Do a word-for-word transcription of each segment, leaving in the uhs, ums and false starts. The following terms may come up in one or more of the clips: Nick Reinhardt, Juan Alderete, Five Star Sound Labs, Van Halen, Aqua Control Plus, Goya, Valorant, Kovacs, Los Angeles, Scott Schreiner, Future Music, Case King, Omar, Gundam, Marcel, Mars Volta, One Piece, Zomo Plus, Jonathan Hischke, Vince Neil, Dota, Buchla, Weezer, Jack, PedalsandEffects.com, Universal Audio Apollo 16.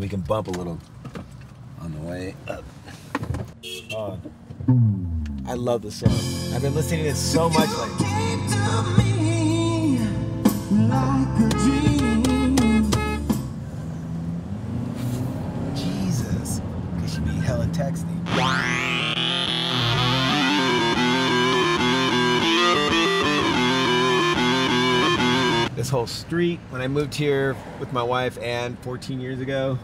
We can bump a little on the way up. Oh, I love this song. I've been listening to it so much lately. Jesus, because she be hella texting. This whole street, when I moved here with my wife Ann fourteen years ago,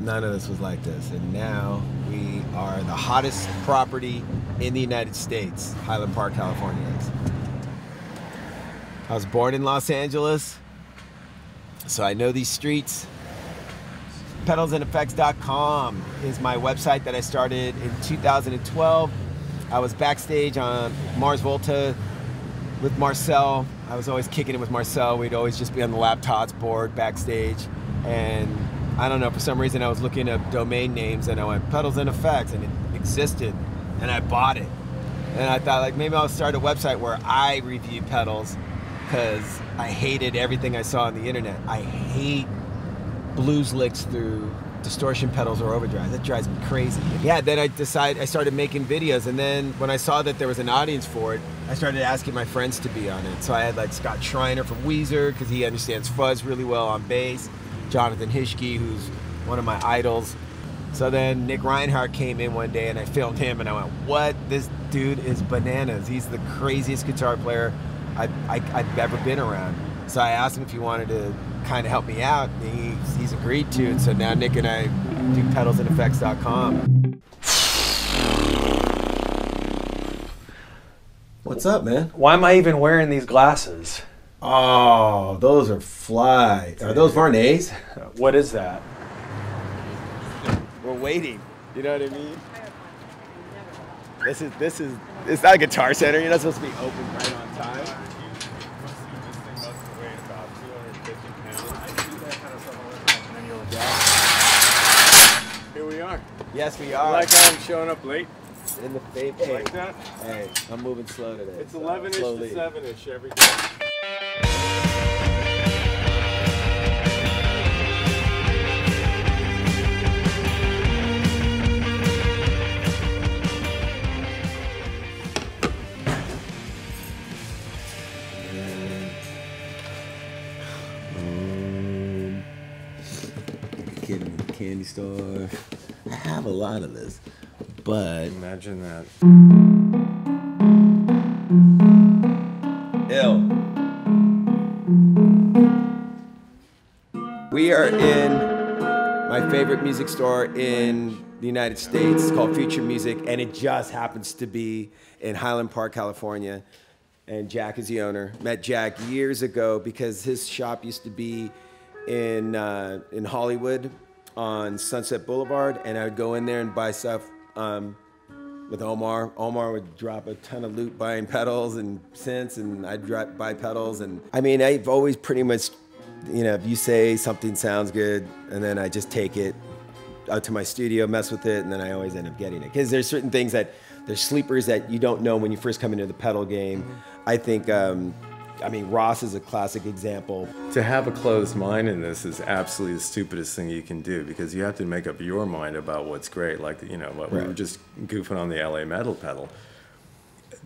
none of this was like this. And now we are the hottest property in the United States, Highland Park, California is. I was born in Los Angeles, so I know these streets. Pedals and Effects dot com is my website that I started in two thousand twelve. I was backstage on Mars Volta with Marcel. I was always kicking it with Marcel. We'd always just be on the laptops, bored, backstage. And I don't know, for some reason I was looking up domain names and I went Pedals and Effects, and it existed, and I bought it. And I thought, like, maybe I'll start a website where I review pedals, because I hated everything I saw on the internet. I hate blues licks through distortion pedals or overdrive. That drives me crazy. Yeah, then I decided, I started making videos, and then when I saw that there was an audience for it, I started asking my friends to be on it. So I had like Scott Schreiner from Weezer, because he understands fuzz really well on bass, Jonathan Hischke, who's one of my idols. So then Nick Reinhardt came in one day and I filmed him and I went, what? This dude is bananas. He's the craziest guitar player I, I, I've ever been around. So I asked him if he wanted to kind of help me out, and he's, he's agreed to, and so now Nick and I do Pedals and Effects dot com. What's up, man? Why am I even wearing these glasses? Oh, those are fly. Are those Varnays? What is that? We're waiting. You know what I mean? This is, this is, it's not a Guitar Center. You're not supposed to be open right on time. Yes, we are. Like I'm showing up late. In the fade. Hey, like that? Hey, I'm moving slow today. It's so eleven-ish to seven-ish every day. Um, a kid in the candy store. I have a lot of this, but... Imagine that. Ill. We are in my favorite music store in the United States. It's called Future Music, and it just happens to be in Highland Park, California. And Jack is the owner. Met Jack years ago because his shop used to be in, uh, in Hollywood, on Sunset Boulevard, and I would go in there and buy stuff um, with Omar. Omar would drop a ton of loot buying pedals and synths, and I'd drop, buy pedals. And I mean, I've always pretty much, you know, if you say something sounds good, and then I just take it out to my studio, mess with it, and then I always end up getting it. Because there's certain things that, there's sleepers that you don't know when you first come into the pedal game. I think, um, I mean, Ross is a classic example. To have a closed mind in this is absolutely the stupidest thing you can do, because you have to make up your mind about what's great. Like, you know, what, right. We were just goofing on the L A metal pedal.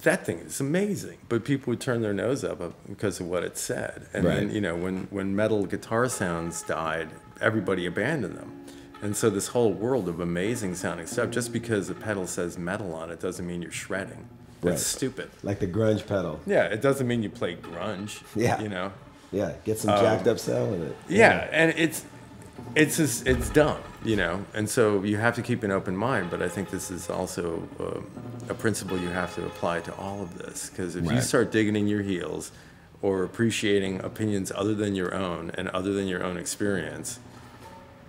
That thing is amazing, but people would turn their nose up because of what it said. And right. Then, you know, when, when metal guitar sounds died, everybody abandoned them. And so this whole world of amazing sounding stuff, just because the pedal says metal on it doesn't mean you're shredding. That's right. Stupid. Like the grunge pedal. Yeah, it doesn't mean you play grunge. Yeah. You know? Yeah, get some um, jacked up sound in it. Yeah, yeah, and it's it's just, it's dumb, you know? And so you have to keep an open mind, but I think this is also uh, a principle you have to apply to all of this, because if right. You start digging in your heels or appreciating opinions other than your own and other than your own experience,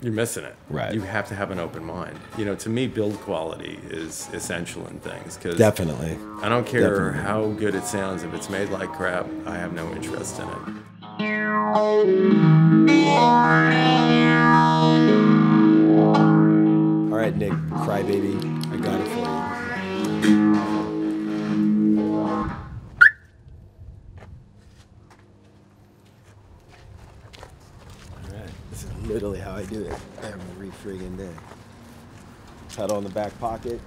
you're missing it. Right. You have to have an open mind. You know, to me, build quality is essential in things. Cause definitely. I don't care Definitely. how good it sounds. If it's made like crap, I have no interest in it. All right, Nick, Crybaby, I got it for you. Literally how I I do it every friggin' day. Pedal in the back pocket.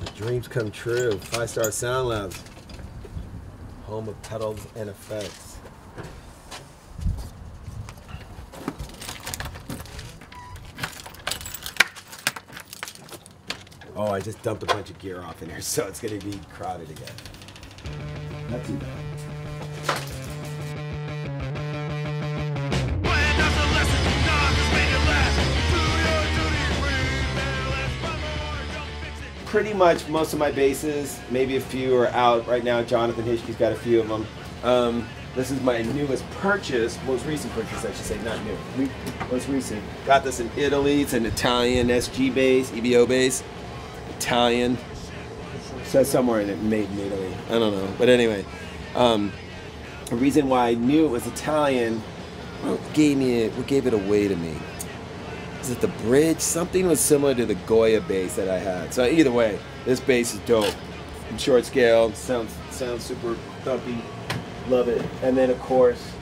The dreams come true. Five Star Sound Labs, home of pedals and effects. Oh, I just dumped a bunch of gear off in here, so it's going to be crowded again. Not too bad. Pretty much most of my basses, maybe a few are out right now. Jonathan Hischke's got a few of them. Um, this is my newest purchase, most recent purchase I should say, not new, most recent. Got this in Italy. It's an Italian S G bass, E B O bass. Italian, it says somewhere in it made in Italy, I don't know, but anyway, um, the reason why I knew it was Italian, what gave me it, what gave it away to me, is it the bridge? Something was similar to the Goya bass that I had. So either way, this bass is dope. In short scale, sounds sounds super thumpy, love it. And then of course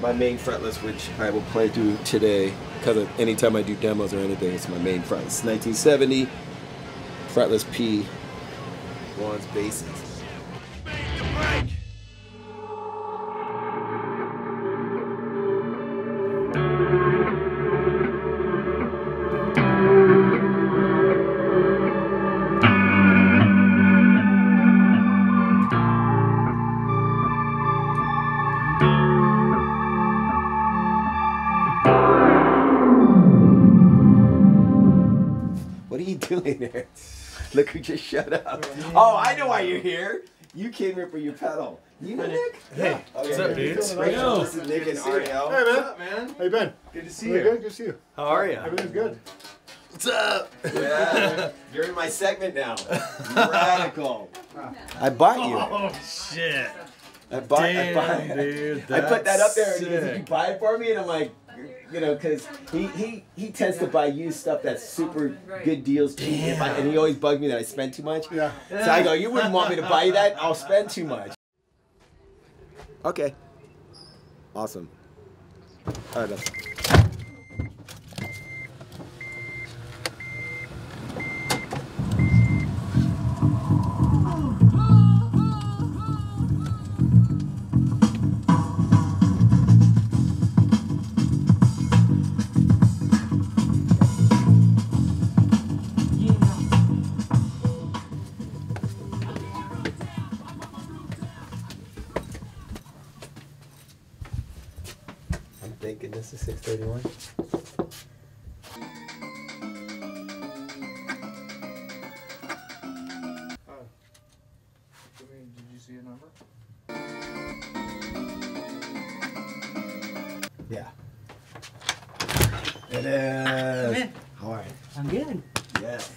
my main fretless, which I will play through today, because anytime I do demos or anything, it's my main fretless, nineteen seventy. Fretless P, Juan's basses. What are you doing there? Look who just shut up. Oh, I know why you're here. You came here for your pedal. You know Nick? Hey, what's up, dudes? This is Nick and Ariel. Hey, man. What's up, man? How you been? Good to see you. Good to see you. How are you? Everything's good. What's up? Yeah, you're in my segment now. Radical. I bought you. Oh, shit. I bought, Damn, I bought dude, I put that up there, sick. And he goes, "Did you buy it for me?" And I'm like, you know, because he, he, he tends to buy you stuff that's super good deals, cheap, and he always bugged me that I spend too much. Yeah. So I go, "You wouldn't want me to buy you that? I'll spend too much." Okay. Awesome. All right, that's This is six thirty-one. Oh. I mean, did you see a number? Yeah. It is. How are you? I'm good. Yes.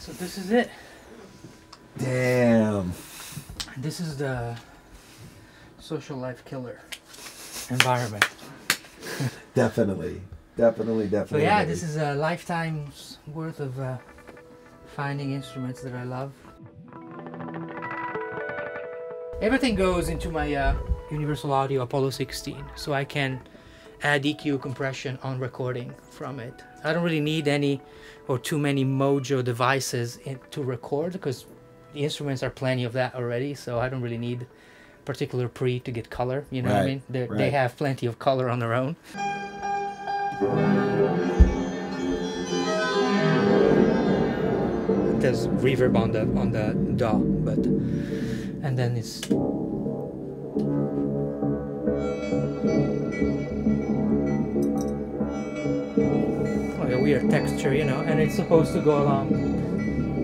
So this is it. Damn. This is the social life killer environment. Definitely. Definitely, definitely. So yeah, this is a lifetime's worth of uh, finding instruments that I love. Everything goes into my uh, Universal Audio Apollo sixteen, so I can add E Q compression on recording from it. I don't really need any or too many Mojo devices in, to record, because the instruments are plenty of that already, so I don't really need particular pre to get color, you know right, what I mean? Right. They have plenty of color on their own. There's reverb on the, on the D A W, but, and then it's... weird texture, you know, and it's supposed to go along.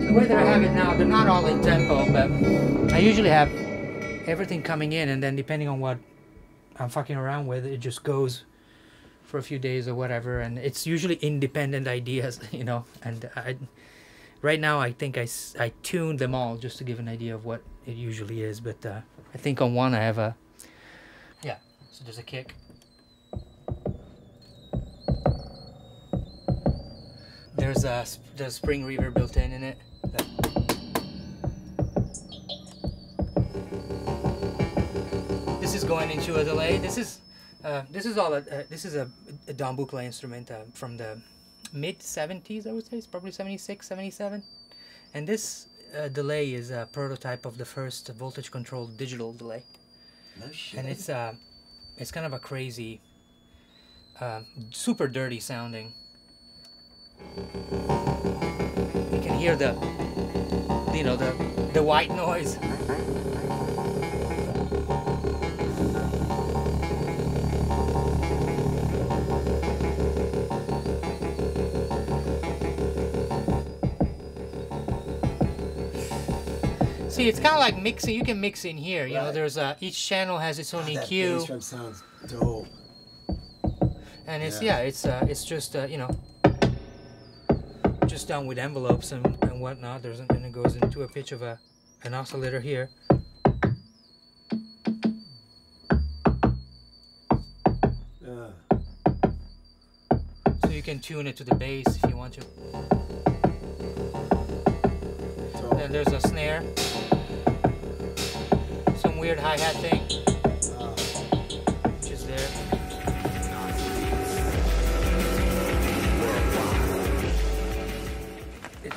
The way that I have it now, they're not all in tempo, but I usually have everything coming in, and then depending on what I'm fucking around with, it just goes for a few days or whatever, and it's usually independent ideas, you know, and I, right now I think I, I tuned them all just to give an idea of what it usually is, but uh, I think on one I have a, yeah, so there's a kick. There's a the spring reverb built in in it. This is going into a delay. This is uh, this is all. A, uh, this is a, a Don Buchla instrument uh, from the mid seventies. I would say it's probably seventy-six, seventy-seven. And this uh, delay is a prototype of the first voltage-controlled digital delay. No shit. And it's uh, it's kind of a crazy, uh, super dirty sounding. You can hear the, you know, the, the white noise. See, it's kind of like mixing. You can mix in here. You right. know, there's a, each channel has its own oh, E Q. That bass drum sounds dope. And it's yeah, yeah it's uh, it's just uh, you know. Just done with envelopes and, and whatnot. There's and it goes into a pitch of a an oscillator here. Uh. So you can tune it to the bass if you want to. Totally. Then there's a snare, some weird hi-hat thing, uh. which is there.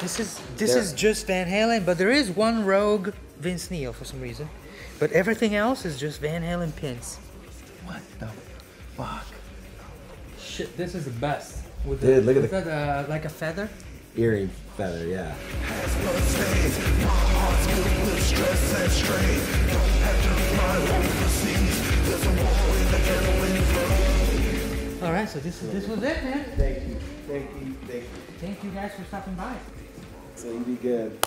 This is this there. is just Van Halen, but there is one rogue Vince Neil for some reason, but everything else is just Van Halen pins. What the fuck? Shit, this is the best. With Dude, the, look with at the that, uh, like a feather. Earring feather, yeah. All right, so this this was it, man. Thank you, thank you, thank you. Thank you guys for stopping by. So you be good.